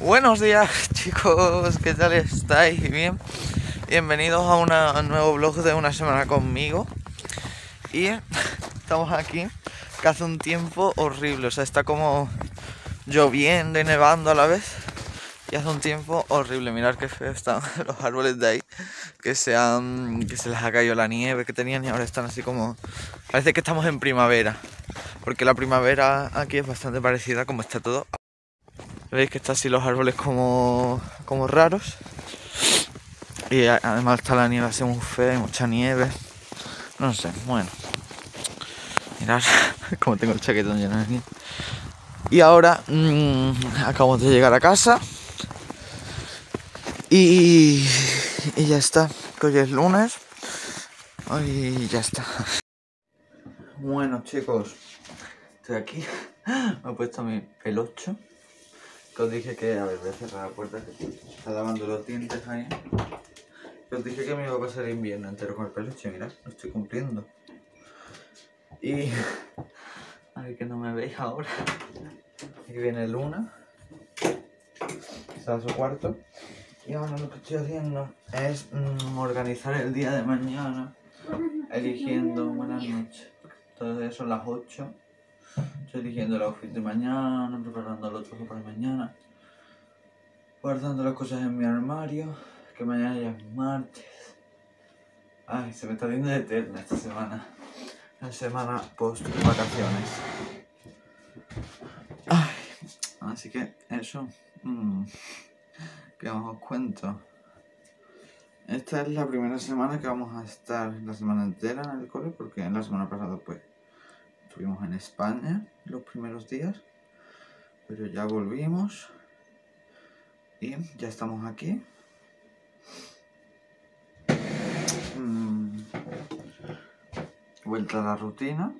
Buenos días chicos, ¿qué tal estáis? Bien, bienvenidos a un nuevo vlog de una semana conmigo. Y estamos aquí, que hace un tiempo horrible, o sea, está como lloviendo y nevando a la vez. Y hace un tiempo horrible, mirad qué feo están los árboles de ahí, que se les ha caído la nieve que tenían y ahora están así como... Parece que estamos en primavera, porque la primavera aquí es bastante parecida como está todo. Veis que están así los árboles como raros. Y además está la nieve así muy fea, hay mucha nieve. No sé, bueno. Mirad cómo tengo el chaquetón lleno de nieve. Y ahora acabamos de llegar a casa. Y ya está. Hoy es lunes. Hoy ya está. Bueno chicos, estoy aquí. Me he puesto mi pelocho. Os dije que, a ver, voy a cerrar la puerta que está lavando los dientes ahí. Os dije que me iba a pasar el invierno entero con el peluche, mirad, lo estoy cumpliendo. Y... a ver que no me veis ahora. Aquí viene Luna. Está en su cuarto. Y ahora lo que estoy haciendo es organizar el día de mañana. Eligiendo, buenas noches. Entonces son las 8. Estoy eligiendo el outfit de mañana, preparando los trucos para mañana, guardando las cosas en mi armario, que mañana ya es martes. Ay, se me está viendo eterna esta semana, la semana post vacaciones. Ay, así que eso, que os cuento. Esta es la primera semana que vamos a estar la semana entera en el cole, porque en la semana pasada pues estuvimos en España los primeros días, pero ya volvimos y ya estamos aquí. Vuelta a la rutina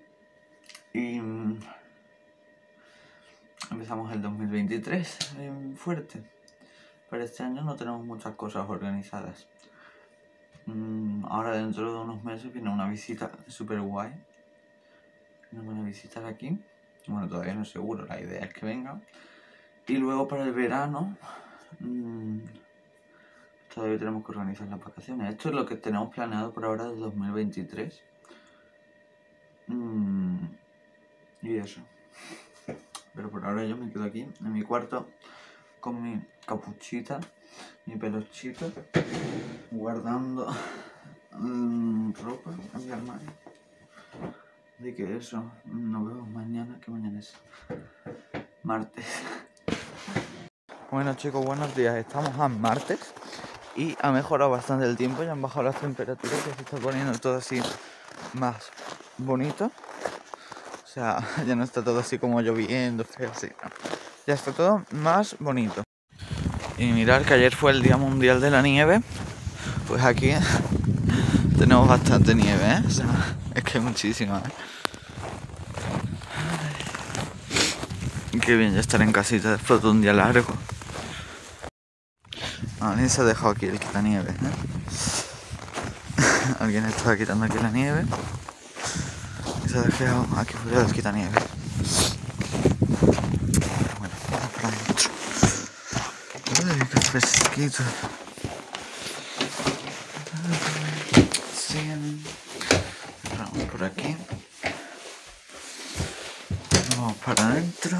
y empezamos el 2023 fuerte. Para este año no tenemos muchas cosas organizadas. Ahora dentro de unos meses viene una visita súper guay. Nos van a visitar aquí, bueno, todavía no es seguro, la idea es que vengan. Y luego para el verano, todavía tenemos que organizar las vacaciones. Esto es lo que tenemos planeado por ahora del 2023. Y eso. Pero por ahora yo me quedo aquí, en mi cuarto, con mi capuchita, mi pelochito, guardando ropa en mi armario. Así que eso, nos vemos mañana, que mañana es martes. Bueno chicos, buenos días, estamos a martes y ha mejorado bastante el tiempo, ya han bajado las temperaturas, que se está poniendo todo así más bonito. O sea, ya no está todo así como lloviendo, feo, así, no. Ya está todo más bonito. Y mirad que ayer fue el Día Mundial de la Nieve, pues aquí tenemos bastante nieve, ¿eh? O sea, es que hay muchísima, ¿eh? Qué bien ya estar en casita después de un día largo. Alguien se ha dejado aquí el quitanieve, ¿eh? Alguien estaba quitando aquí la nieve y se ha dejado aquí fuera el quitanieve. Bueno, vamos para adentro. Uy, qué fresquito. Vamos por aquí. Vamos para adentro.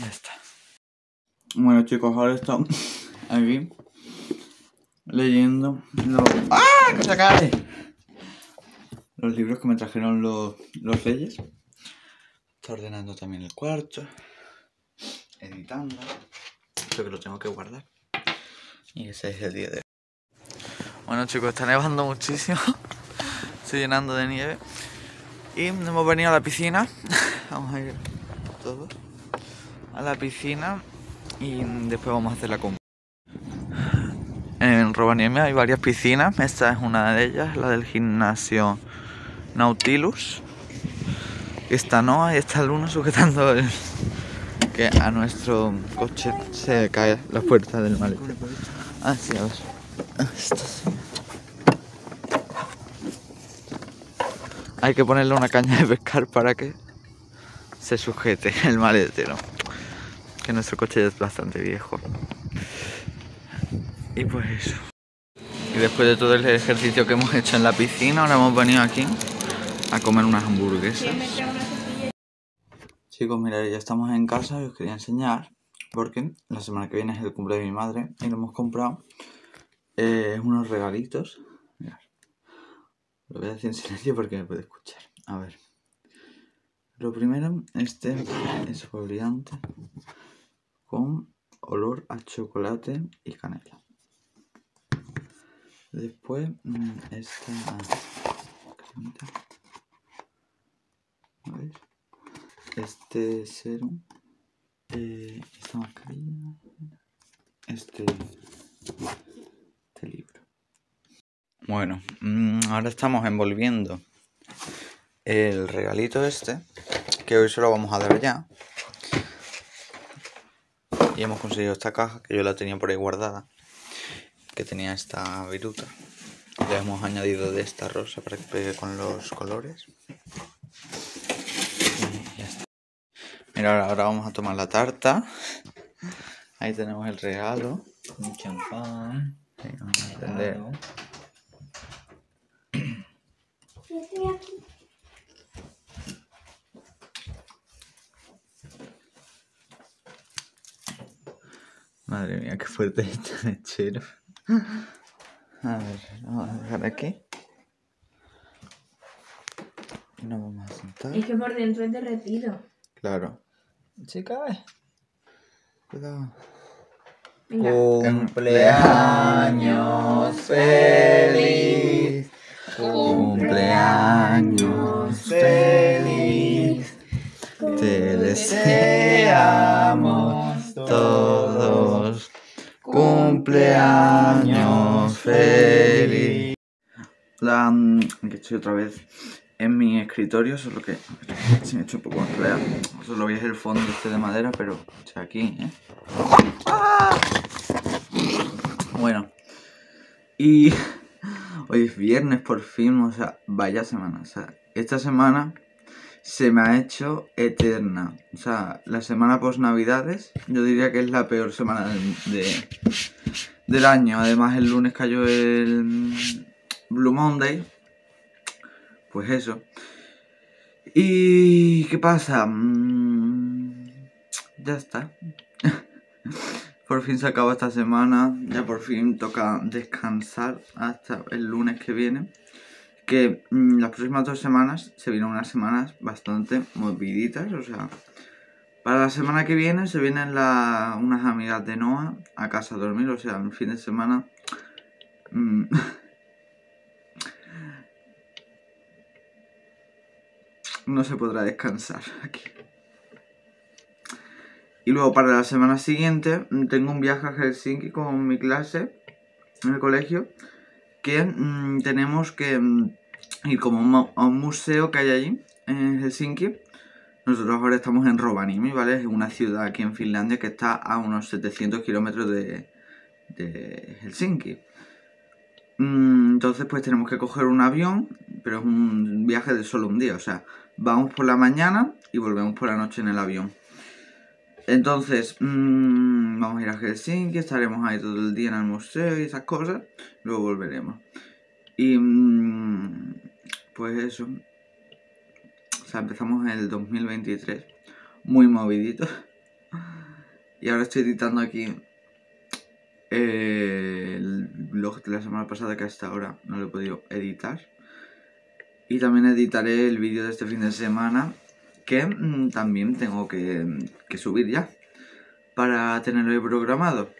Ya está. Bueno chicos, ahora estamos aquí leyendo los... ¡Ah! ¡Que se acabe! Los libros que me trajeron los reyes. Está ordenando también el cuarto. Editando. Esto que lo tengo que guardar. Y ese es el día de hoy. Bueno chicos, está nevando muchísimo. Estoy llenando de nieve. Y hemos venido a la piscina. Vamos a ir todos a la piscina. Y después vamos a hacer la compra. En Rovaniemi hay varias piscinas. Esta es una de ellas, la del gimnasio Nautilus. Está Noah y está Luna sujetando el... que a nuestro coche se cae la puerta del maletero. Así, a ver. Hay que ponerle una caña de pescar para que se sujete el maletero, que nuestro coche es bastante viejo. Y pues eso. Y después de todo el ejercicio que hemos hecho en la piscina, ahora hemos venido aquí a comer unas hamburguesas. Chicos, mirad, ya estamos en casa y os quería enseñar, porque la semana que viene es el cumpleaños de mi madre y le hemos comprado unos regalitos. Mirad, lo voy a decir en silencio porque me puede escuchar. A ver. Lo primero, este es brillante con olor a chocolate y canela. Después, esta cremita. A ver. Este serum. Esta mascarilla. Este libro. Bueno, ahora estamos envolviendo el regalito este, que hoy se lo vamos a dar ya. Y hemos conseguido esta caja, que yo la tenía por ahí guardada, que tenía esta viruta. Le hemos añadido de esta rosa para que pegue con los colores. Mira, ahora vamos a tomar la tarta. Ahí tenemos el regalo. Un champán. Sí, vamos a entender. Yo estoy aquí. Madre mía, qué fuerte este lechero. A ver, vamos a dejar aquí. Y nos vamos a sentar. Es que por dentro es derretido. Claro. ¿Sí cabe? Cuidado. Venga. Cumpleaños feliz. Cumpleaños feliz. Te deseamos todos. Cumpleaños feliz. Hola, aquí estoy otra vez en mi escritorio, solo que se me ha hecho un poco más claro. Solo veis el fondo este de madera, pero o sea, aquí, ¿eh? ¡Ah! Bueno, y hoy es viernes por fin, o sea, vaya semana. O sea, esta semana se me ha hecho eterna. O sea, la semana post navidades yo diría que es la peor semana del año. Además, el lunes cayó el Blue Monday. Pues eso. ¿Y qué pasa? Ya está. Por fin se acaba esta semana. Ya por fin toca descansar hasta el lunes que viene. Que las próximas 2 semanas se vienen unas semanas bastante moviditas. O sea, para la semana que viene se vienen unas amigas de Noah a casa a dormir. O sea, el fin de semana... no se podrá descansar aquí. Y luego para la semana siguiente tengo un viaje a Helsinki con mi clase en el colegio, que tenemos que ir como a un museo que hay allí en Helsinki. Nosotros ahora estamos en Rovaniemi, ¿vale? Es una ciudad aquí en Finlandia que está a unos 700 kilómetros de Helsinki. Entonces pues tenemos que coger un avión, pero es un viaje de solo un día, o sea, vamos por la mañana y volvemos por la noche en el avión. Entonces, vamos a ir a Helsinki, estaremos ahí todo el día en el museo y esas cosas, luego volveremos. Y pues eso, o sea, empezamos el 2023, muy movidito. Y ahora estoy editando aquí el vlog de la semana pasada, que hasta ahora no lo he podido editar. Y también editaré el vídeo de este fin de semana, que también tengo que subir ya, para tenerlo ahí programado.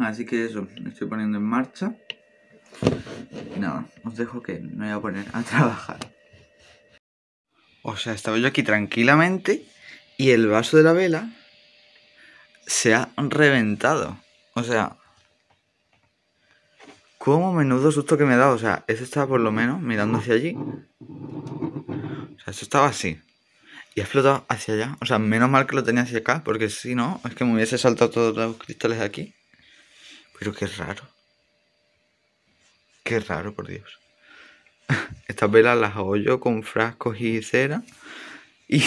Así que eso, me estoy poniendo en marcha. Y nada, os dejo que me voy a poner a trabajar. O sea, estaba yo aquí tranquilamente y el vaso de la vela se ha reventado. O sea, como menudo susto que me he dado. O sea, eso estaba por lo menos mirando hacia allí. O sea, eso estaba así. Y ha explotado hacia allá. O sea, menos mal que lo tenía hacia acá, porque si no, es que me hubiese saltado todos los cristales de aquí. Pero qué raro. Qué raro, por Dios. Estas velas las hago yo con frascos y cera. Y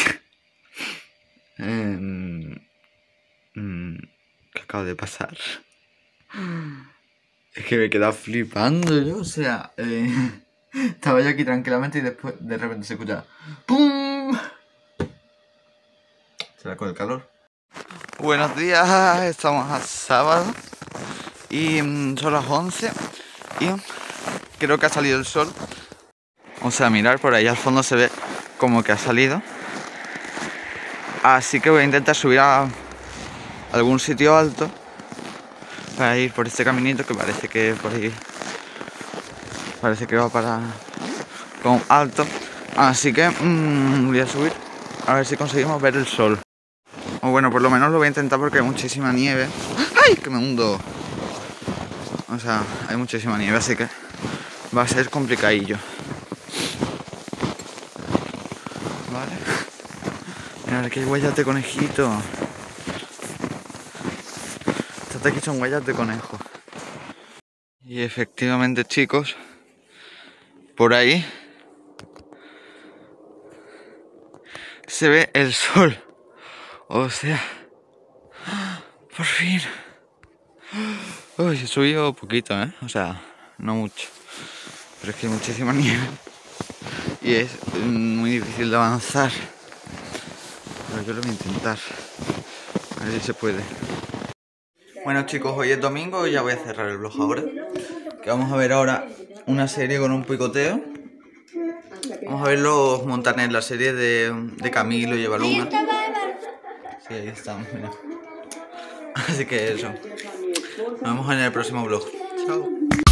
acaba de pasar. Es que me he quedado flipando yo, o sea, estaba yo aquí tranquilamente y después de repente se escucha ¡pum! ¿Será con el calor? Buenos días, estamos a sábado y son las 11 y creo que ha salido el sol. Vamos a mirar, por ahí al fondo se ve como que ha salido. Así que voy a intentar subir a algún sitio alto para ir por este caminito que parece que por ahí parece que va para con alto. Así que voy a subir a ver si conseguimos ver el sol. O bueno, por lo menos lo voy a intentar porque hay muchísima nieve. ¡Ay! ¡Que me hundo! O sea, hay muchísima nieve, así que va a ser complicadillo. Vale. Mirad que hay huellas de conejito. Estas de aquí son huellas de conejo. Y efectivamente, chicos, por ahí se ve el sol. O sea, por fin. Uy, he subido poquito, ¿eh? O sea, no mucho. Pero es que hay muchísima nieve. Y es muy difícil de avanzar. Pero yo lo voy a intentar. A ver si se puede. Bueno, chicos, hoy es domingo y ya voy a cerrar el vlog ahora. Que vamos a ver ahora una serie con un picoteo. Vamos a ver los Montaner, la serie de Camilo y Baluma. Y ahí estamos, mira. Así que eso. Nos vemos en el próximo vlog. Chao.